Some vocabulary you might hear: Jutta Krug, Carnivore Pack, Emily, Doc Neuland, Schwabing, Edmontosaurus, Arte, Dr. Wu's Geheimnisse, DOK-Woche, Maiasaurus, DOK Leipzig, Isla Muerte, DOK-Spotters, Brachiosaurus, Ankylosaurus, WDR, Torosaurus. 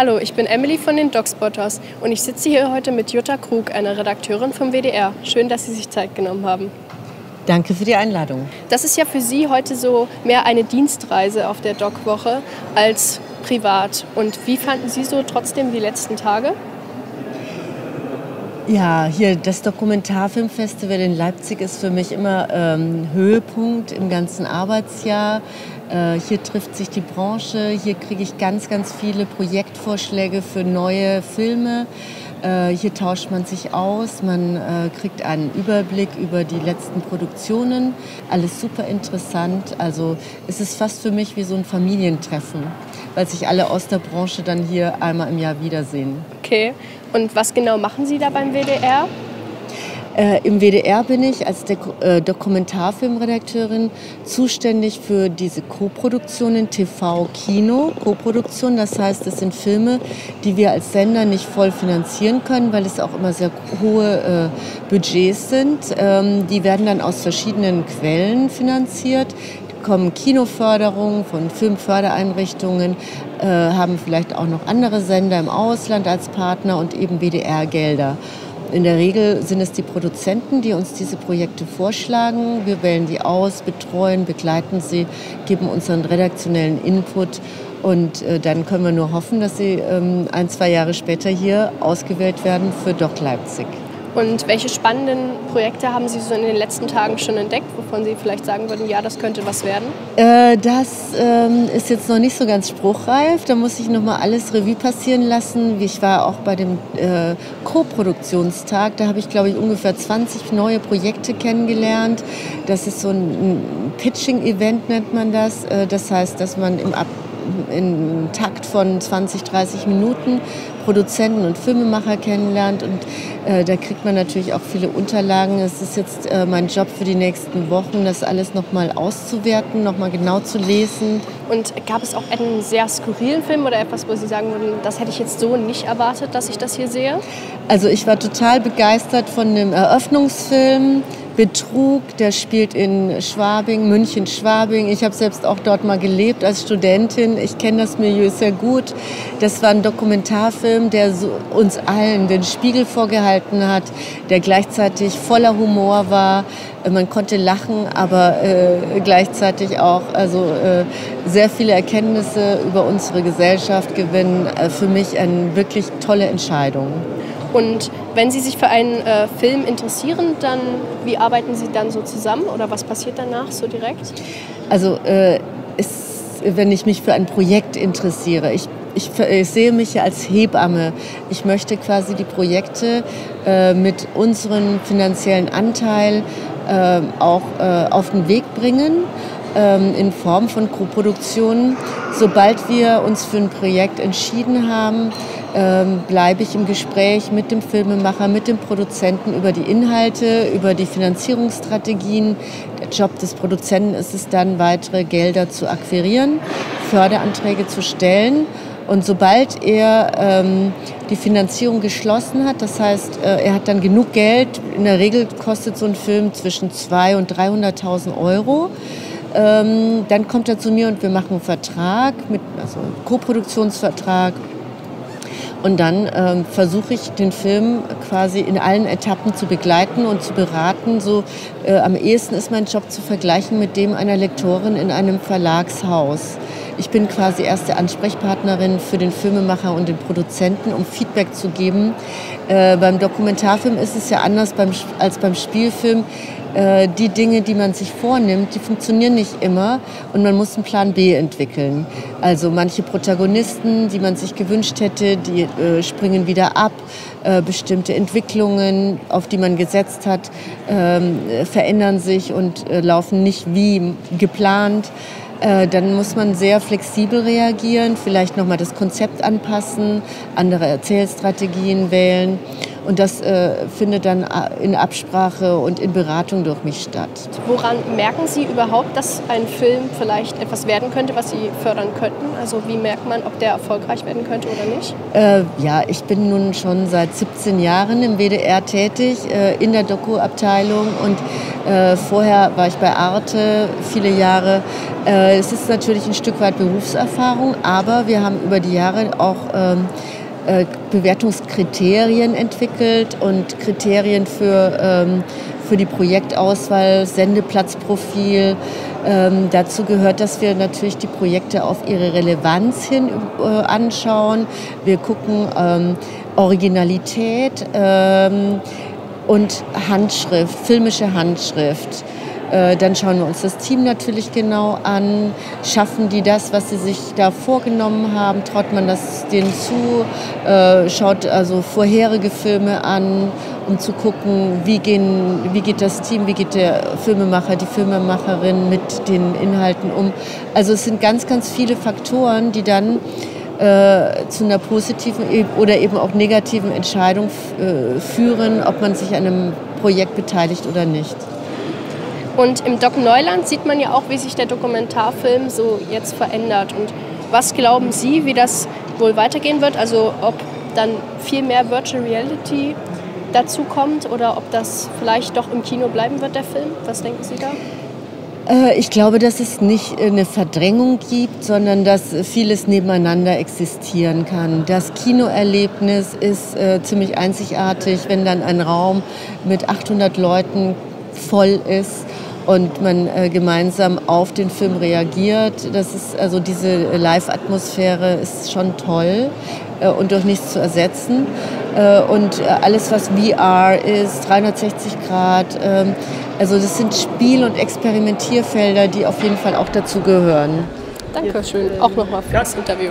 Hallo, ich bin Emily von den DOK-Spotters und ich sitze hier heute mit Jutta Krug, einer Redakteurin vom WDR. Schön, dass Sie sich Zeit genommen haben. Danke für die Einladung. Das ist ja für Sie heute so mehr eine Dienstreise auf der DOK-Woche als privat. Und wie fanden Sie so trotzdem die letzten Tage? Ja, hier das Dokumentarfilmfestival in Leipzig ist für mich immer Höhepunkt im ganzen Arbeitsjahr. Hier trifft sich die Branche, hier kriege ich ganz, ganz viele Projektvorschläge für neue Filme. Hier tauscht man sich aus, man kriegt einen Überblick über die letzten Produktionen. Alles super interessant, also es ist fast für mich wie so ein Familientreffen, weil sich alle aus der Branche dann hier einmal im Jahr wiedersehen. Okay, und was genau machen Sie da beim WDR? Im WDR bin ich als Dokumentarfilmredakteurin zuständig für diese Co-Produktionen TV-Kino. Co-Produktion, das heißt, es sind Filme, die wir als Sender nicht voll finanzieren können, weil es auch immer sehr hohe Budgets sind. Die werden dann aus verschiedenen Quellen finanziert. Kommen Kinoförderungen von Filmfördereinrichtungen, haben vielleicht auch noch andere Sender im Ausland als Partner und eben WDR-Gelder. In der Regel sind es die Produzenten, die uns diese Projekte vorschlagen. Wir wählen die aus, betreuen, begleiten sie, geben unseren redaktionellen Input. Und dann können wir nur hoffen, dass sie ein, zwei Jahre später hier ausgewählt werden für DOK Leipzig. Und welche spannenden Projekte haben Sie so in den letzten Tagen schon entdeckt, wovon Sie vielleicht sagen würden, ja, das könnte was werden? Das ist jetzt noch nicht so ganz spruchreif. Da muss ich nochmal alles Revue passieren lassen. Ich war auch bei dem Co-Produktionstag. Da habe ich, glaube ich, ungefähr 20 neue Projekte kennengelernt. Das ist so ein Pitching-Event, nennt man das. Das heißt, dass man im Takt von 20, 30 Minuten Produzenten und Filmemacher kennenlernt und da kriegt man natürlich auch viele Unterlagen. Es ist jetzt mein Job für die nächsten Wochen, das alles nochmal auszuwerten, nochmal genau zu lesen. Und gab es auch einen sehr skurrilen Film oder etwas, wo Sie sagen würden, das hätte ich jetzt so nicht erwartet, dass ich das hier sehe? Also ich war total begeistert von dem Eröffnungsfilm Betrug, der spielt in Schwabing, München, Schwabing. Ich habe selbst auch dort mal gelebt als Studentin. Ich kenne das Milieu sehr gut. Das war ein Dokumentarfilm, der uns allen den Spiegel vorgehalten hat, der gleichzeitig voller Humor war. Man konnte lachen, aber gleichzeitig auch sehr viele Erkenntnisse über unsere Gesellschaft gewinnen. Für mich eine wirklich tolle Entscheidung. Und wenn Sie sich für einen Film interessieren, dann wie arbeiten Sie dann so zusammen oder was passiert danach so direkt? Also wenn ich mich für ein Projekt interessiere, ich sehe mich ja als Hebamme. Ich möchte quasi die Projekte mit unserem finanziellen Anteil auch auf den Weg bringen. In Form von Co-Produktionen. Sobald wir uns für ein Projekt entschieden haben, bleibe ich im Gespräch mit dem Filmemacher, mit dem Produzenten über die Inhalte, über die Finanzierungsstrategien. Der Job des Produzenten ist es dann, weitere Gelder zu akquirieren, Förderanträge zu stellen. Und sobald er die Finanzierung geschlossen hat, das heißt, er hat dann genug Geld, in der Regel kostet so ein Film zwischen 200.000 und 300.000 Euro, dann kommt er zu mir und wir machen einen Vertrag, also einen Co-Produktionsvertrag. Und dann versuche ich, den Film quasi in allen Etappen zu begleiten und zu beraten. So, am ehesten ist mein Job zu vergleichen mit dem einer Lektorin in einem Verlagshaus. Ich bin quasi erste Ansprechpartnerin für den Filmemacher und den Produzenten, um Feedback zu geben. Beim Dokumentarfilm ist es ja anders als beim Spielfilm. Die Dinge, die man sich vornimmt, die funktionieren nicht immer und man muss einen Plan B entwickeln. Also manche Protagonisten, die man sich gewünscht hätte, die springen wieder ab. Bestimmte Entwicklungen, auf die man gesetzt hat, verändern sich und laufen nicht wie geplant. Dann muss man sehr flexibel reagieren, vielleicht nochmal das Konzept anpassen, andere Erzählstrategien wählen. Und das findet dann in Absprache und in Beratung durch mich statt. Woran merken Sie überhaupt, dass ein Film vielleicht etwas werden könnte, was Sie fördern könnten? Also wie merkt man, ob der erfolgreich werden könnte oder nicht? Ja, ich bin nun schon seit 17 Jahren im WDR tätig, in der Doku-Abteilung. Und vorher war ich bei Arte viele Jahre. Es ist natürlich ein Stück weit Berufserfahrung, aber wir haben über die Jahre auch Bewertungskriterien entwickelt und Kriterien für die Projektauswahl, Sendeplatzprofil. Dazu gehört, dass wir natürlich die Projekte auf ihre Relevanz hin anschauen. Wir gucken Originalität und Handschrift, filmische Handschrift. Dann schauen wir uns das Team natürlich genau an. Schaffen die das, was sie sich da vorgenommen haben? Traut man das denen zu? Schaut also vorherige Filme an, um zu gucken, wie geht das Team, wie geht der Filmemacher, die Filmemacherin mit den Inhalten um? Also es sind ganz, ganz viele Faktoren, die dann zu einer positiven oder eben auch negativen Entscheidung führen, ob man sich an einem Projekt beteiligt oder nicht. Und im Doc Neuland sieht man ja auch, wie sich der Dokumentarfilm so jetzt verändert. Und was glauben Sie, wie das wohl weitergehen wird? Also ob dann viel mehr Virtual Reality dazu kommt oder ob das vielleicht doch im Kino bleiben wird, der Film? Was denken Sie da? Ich glaube, dass es nicht eine Verdrängung gibt, sondern dass vieles nebeneinander existieren kann. Das Kinoerlebnis ist ziemlich einzigartig, wenn dann ein Raum mit 800 Leuten voll ist und man gemeinsam auf den Film reagiert. Das ist also diese Live-Atmosphäre ist schon toll und durch nichts zu ersetzen. Und alles, was VR ist, 360 Grad, also das sind Spiel- und Experimentierfelder, die auf jeden Fall auch dazu gehören. Dankeschön, auch nochmal für das Interview.